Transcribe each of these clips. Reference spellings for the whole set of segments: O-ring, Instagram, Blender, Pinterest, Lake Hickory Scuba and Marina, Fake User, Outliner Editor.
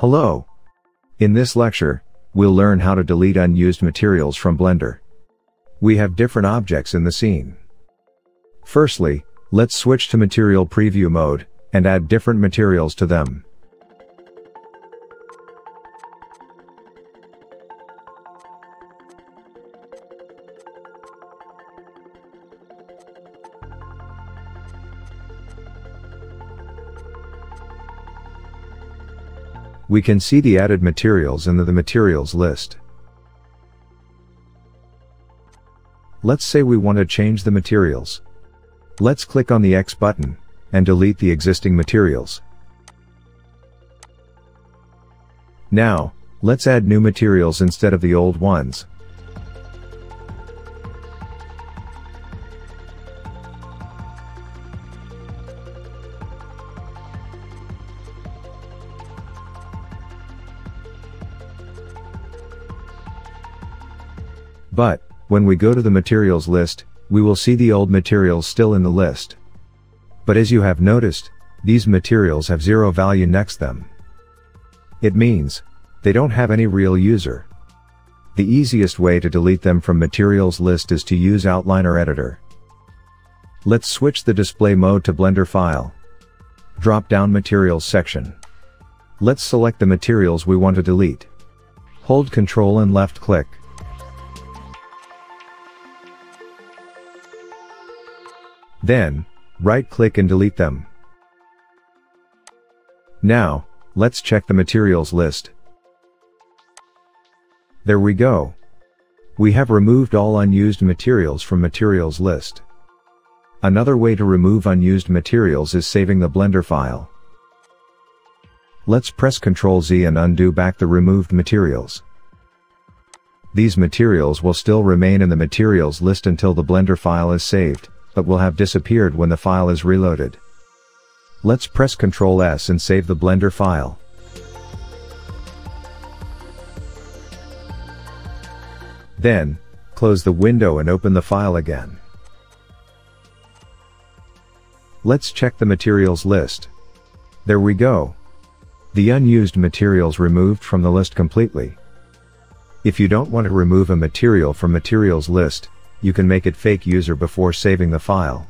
Hello! In this lecture, we'll learn how to delete unused materials from Blender. We have different objects in the scene. Firstly, let's switch to Material Preview mode, and add different materials to them. We can see the added materials in the materials list. Let's say we want to change the materials. Let's click on the X button, and delete the existing materials. Now, let's add new materials instead of the old ones. But, when we go to the materials list, we will see the old materials still in the list. But as you have noticed, these materials have zero value next them. It means, they don't have any real user. The easiest way to delete them from materials list is to use Outliner Editor. Let's switch the display mode to Blender File. Drop down Materials section. Let's select the materials we want to delete. Hold Ctrl and left click. Then, right-click and delete them. Now, let's check the materials list. There we go. We have removed all unused materials from materials list. Another way to remove unused materials is saving the Blender file. Let's press Ctrl-Z and undo back the removed materials. These materials will still remain in the materials list until the Blender file is saved, but will have disappeared when the file is reloaded. Let's press Ctrl+S and save the Blender file. Then, close the window and open the file again. Let's check the materials list. There we go. The unused materials removed from the list completely. If you don't want to remove a material from materials list, you can make it fake user before saving the file.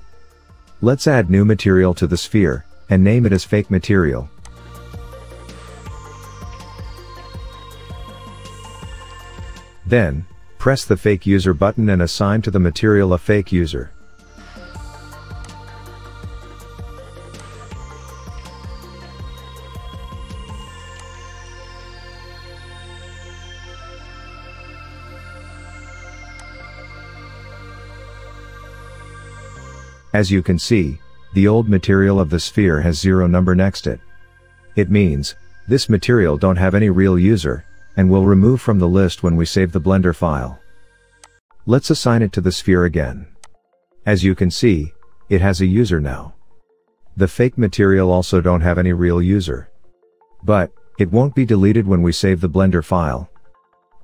Let's add new material to the sphere, and name it as fake material. Then, press the fake user button and assign to the material a fake user. As you can see, the old material of the sphere has zero number next it. It means, this material don't have any real user, and will remove from the list when we save the Blender file. Let's assign it to the sphere again. As you can see, it has a user now. The fake material also don't have any real user. But, it won't be deleted when we save the Blender file,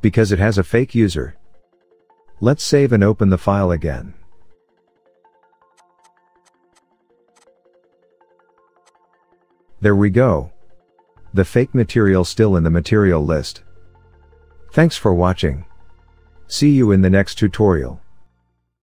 because it has a fake user. Let's save and open the file again. There we go. The fake material still in the material list. Thanks for watching. See you in the next tutorial.